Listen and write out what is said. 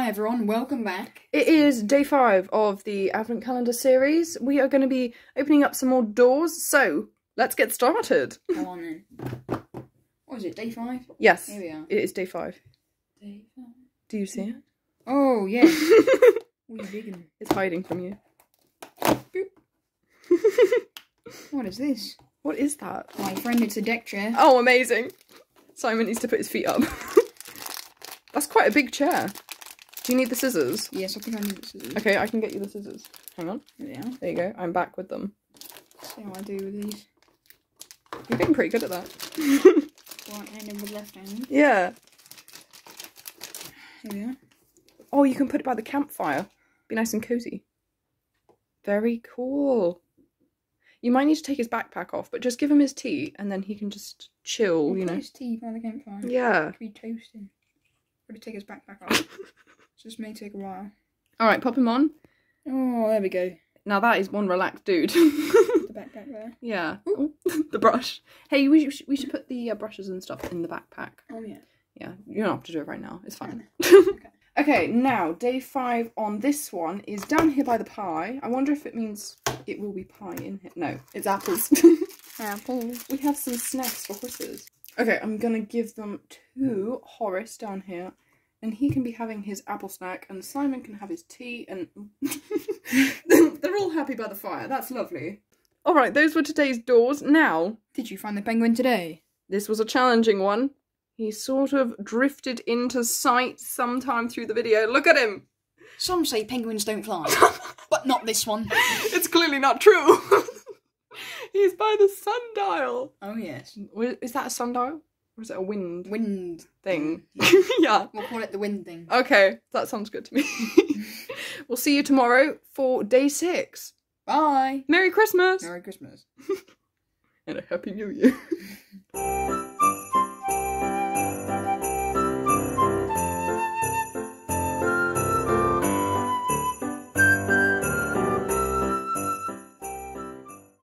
Hi everyone, welcome back. It is day 5 of the Advent Calendar series. We are going to be opening up some more doors, so let's get started. Come on then. What is it, day 5? Yes. Here we are. It is day 5. Day 5. Do you see it? Oh, yeah. What are you digging? It's hiding from you. What is this? What is that? My friend, it's a deck chair. Oh, amazing. Simon needs to put his feet up. That's quite a big chair. Do you need the scissors? Yes, I think I need the scissors. Okay, I can get you the scissors. Hang on. Yeah. There you go. I'm back with them. Let's see how I do with these. You're getting pretty good at that. Right hand with left hand. Yeah. Here we are. Oh, you can put it by the campfire. Be nice and cozy. Very cool. You might need to take his backpack off, but just give him his tea, and then he can just chill, you know. His tea by the campfire. Yeah. It could be toasting. Got to take his backpack off. This may take a while. Alright, pop him on. Oh, there we go. Now that is one relaxed dude. The backpack there. Yeah. Ooh. The brush. Hey, we should put the brushes and stuff in the backpack. Oh, yeah. Yeah, you don't have to do it right now. It's fine. Okay. Okay, now, day 5 on this one is down here by the pie. I wonder if it means it will be pie in here. No, it's apples. Apples. We have some snacks for horses. Okay, I'm going to give them to Horace down here. And he can be having his apple snack, and Simon can have his tea, and they're all happy by the fire. That's lovely. All right, those were today's doors. Now, did you find the penguin today? This was a challenging one. He sort of drifted into sight sometime through the video. Look at him. Some say penguins don't fly, but not this one. It's clearly not true. He's by the sundial. Oh, yes. Is that a sundial? Or is it a wind? Wind thing. Yeah. We'll call it the wind thing. Okay, that sounds good to me. We'll see you tomorrow for day 6. Bye. Merry Christmas. Merry Christmas. And a Happy New Year.